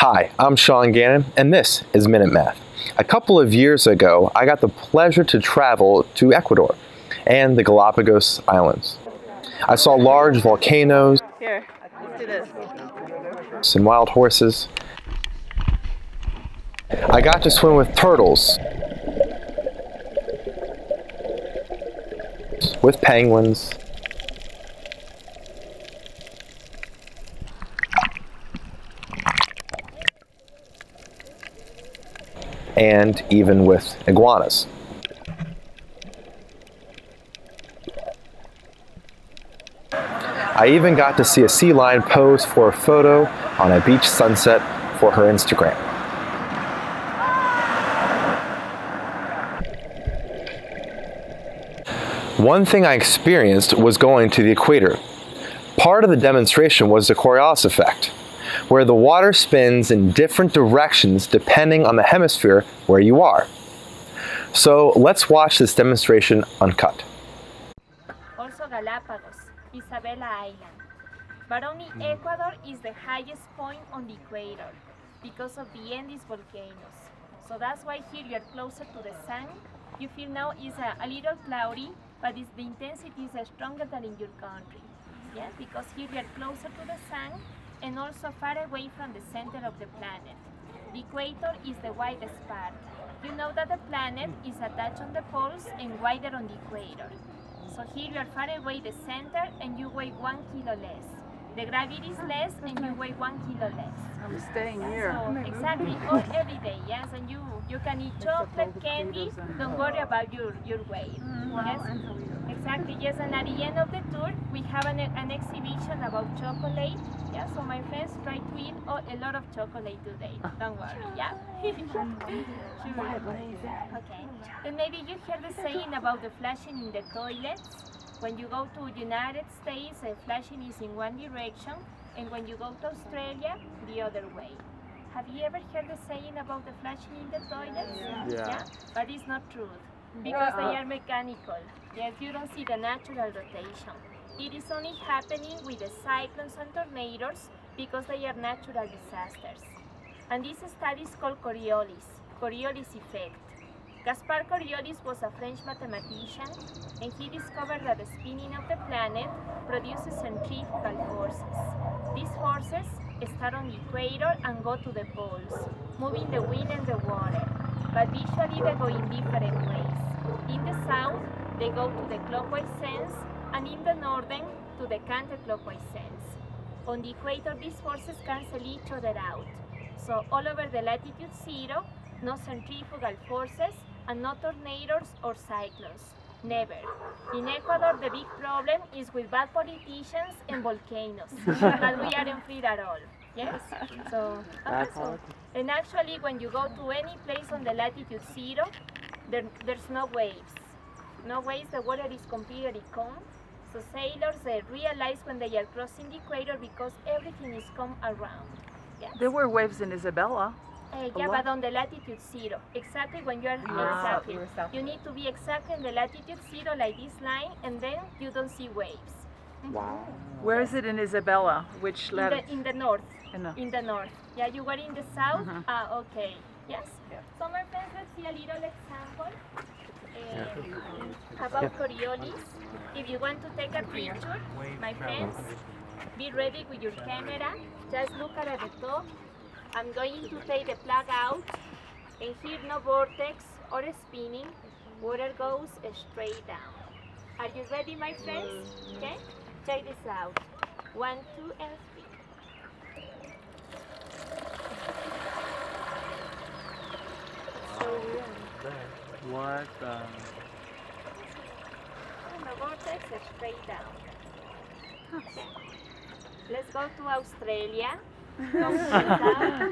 Hi, I'm Sean Gannon, and this is Minute Math. A couple of years ago, I got the pleasure to travel to Ecuador and the Galapagos Islands. I saw large volcanoes. Here, let's do this. Some wild horses. I got to swim with turtles, with penguins. And even with iguanas. I even got to see a sea lion pose for a photo on a beach sunset for her Instagram. One thing I experienced was going to the equator. Part of the demonstration was the Coriolis effect, where the water spins in different directions depending on the hemisphere where you are. So let's watch this demonstration uncut. Also Galapagos, Isabela Island. But only Ecuador is the highest point on the equator because of the Andes volcanoes. So that's why here you are closer to the sun. You feel now it's a little cloudy, but the intensity is stronger than in your country. Yes, because here you are closer to the sun, and also far away from the center of the planet. The equator is the widest part. You know that the planet is attached on the poles and wider on the equator. So here you are far away the center and you weigh 1 kilo less. The gravity is less and you weigh 1 kilo less. I'm staying here. So, exactly, all every day, yes, and you can eat chocolate, candy, don't worry about your weight. Yes? Exactly, yes, and at the end of the tour, we have an exhibition about chocolate. Yeah, so my friends try to eat a lot of chocolate today. Don't worry, yeah? Sure. Okay. And maybe you heard the saying about the flashing in the toilets. When you go to the United States, the flashing is in one direction, and when you go to Australia, the other way. Have you ever heard the saying about the flashing in the toilets? Yeah. But it's not true. Because they are mechanical, yes, you don't see the natural rotation. It is only happening with the cyclones and tornadoes because they are natural disasters. And this study is called Coriolis effect. Gaspard Coriolis was a French mathematician, and he discovered that the spinning of the planet produces centrifugal forces. These forces start on the equator and go to the poles, moving the wind and the water. But usually they go in different ways. In the south, they go to the clockwise sense, and in the northern, to the counterclockwise sense. On the equator, these forces cancel each other out. So all over the latitude zero, no centrifugal forces, and no tornadoes or cyclones. Never. In Ecuador, the big problem is with bad politicians and volcanoes, but we aren't free at all. Yes, so, and actually when you go to any place on the latitude zero, there's no waves. No waves, the water is completely calm. So sailors, they realize when they are crossing the equator because everything is calm around. Yes. There were waves in Isabela. Yeah, but on the latitude zero. Exactly when you are you need to be exactly in the latitude zero like this line, and then you don't see waves. Wow. Where is it in Isabela? Which latitude? In the north. In the north. Yeah, you were in the south? Okay. Yes? Yeah. So my friends, let's see a little example about Coriolis. If you want to take a picture, my friends, be ready with your camera. Just look at the top. I'm going to take the plug out. And here no vortex or spinning. Water goes straight down. Are you ready, my friends? Okay? Check this out. 1, 2, and 3. So weird. What the? And the vortex is straight down. Okay. Let's go to Australia. Okay, I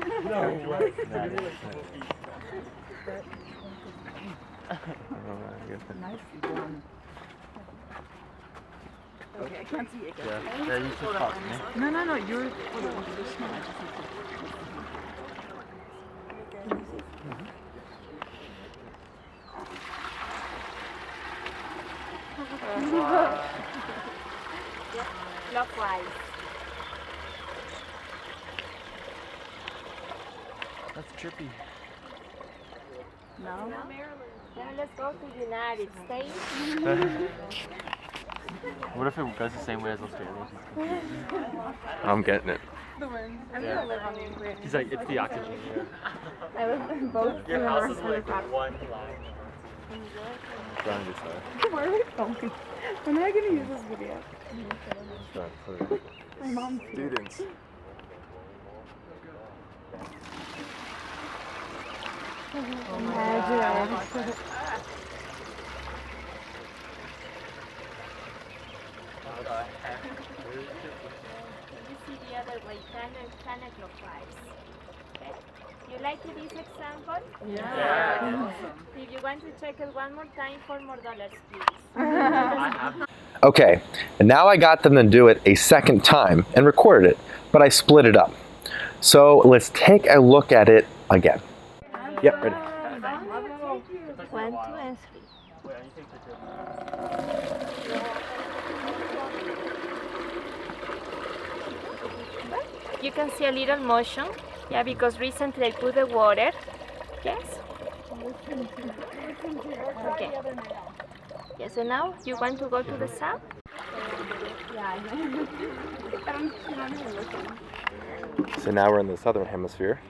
can't see again. Yeah. Yeah, you should talk, right? No, you're... Yeah, clockwise. That's trippy. No? No, let's go to the United States. What if it goes the same way as Australia? I'm getting it. The wind. I'm gonna live on the aquarium. He's like, it's the oxygen here. I live in both. Your house is like one line. Where are we filming? When am I gonna use this video? My mom's here. Students. Imagine. Did you see the other way? Planet no flies. Okay. You like this example? Yeah. Awesome. If you want to check it one more time, $4 more, please. Okay, and now I got them to do it a second time and recorded it, but I split it up. So let's take a look at it again. Yep, ready. 1, 2, and 3. Wait, I need to take the camera. You can see a little motion, yeah, because recently I put the water, yes? Okay. Yes, so now you want to go to the south? So now we're in the southern hemisphere.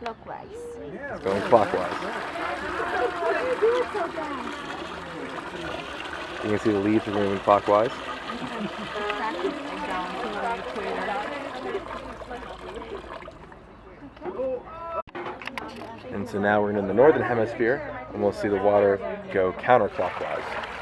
Clockwise. It's going clockwise. You can see the leaves are moving clockwise. And so now we're in the northern hemisphere, and we'll see the water go counterclockwise.